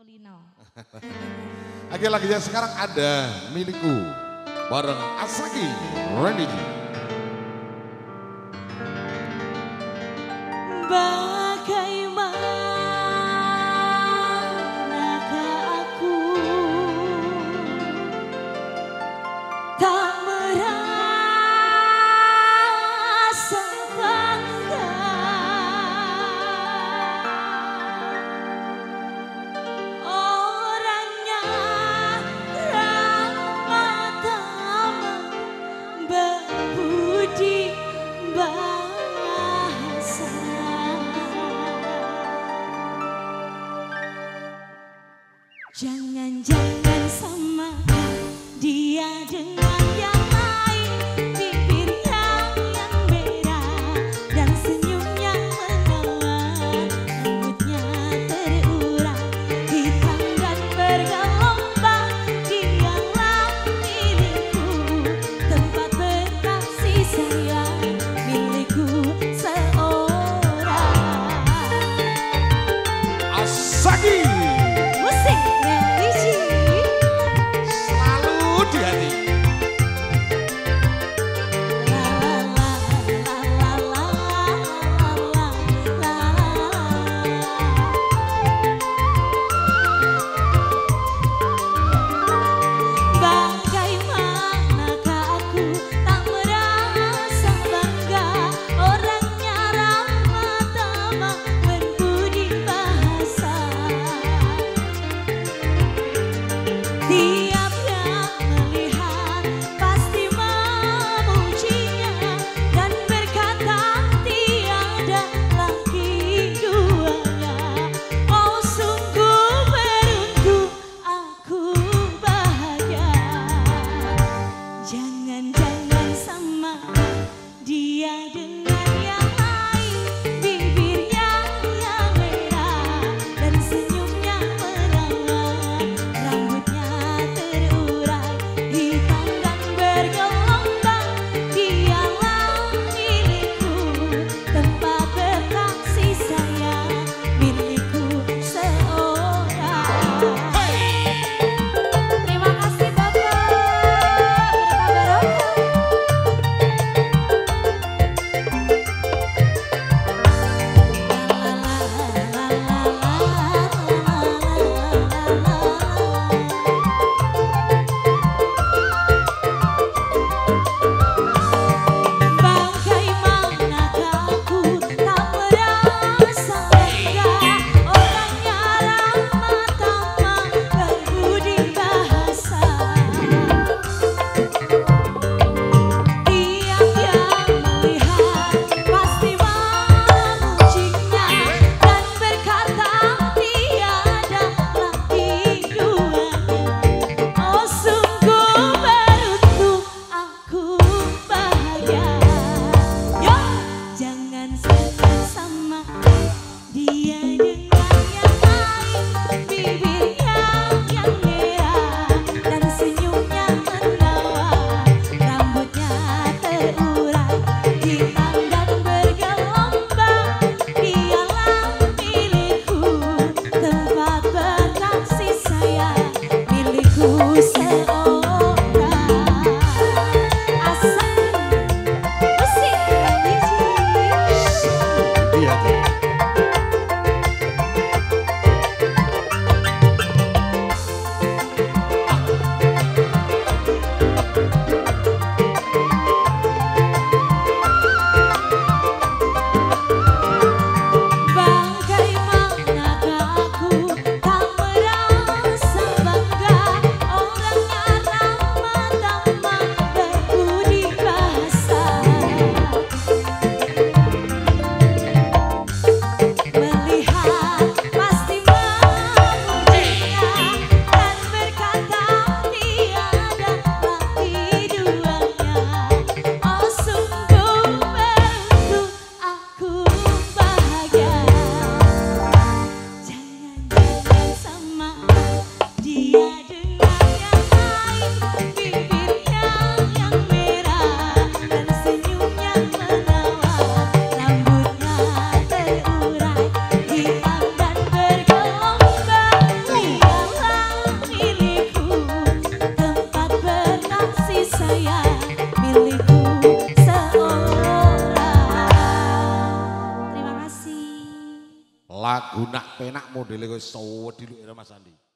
Kolino. Oke, lagunya sekarang ada Milikku bareng Asaki Renigi. Bagaimanakah aku tak merasa bangga orangnya ramah tamah berbudi bahasa. Jangan-jangan sama dia dengan yang lain, bibirnya yang beda dan senyum yang menawan, rambutnya terurai hitam dan bergelombang. Dialah milikku, tempat berkasih sayang, milikku seorang. Asaki Lagu nak penak modele kowe sowo diluk Mas Andi.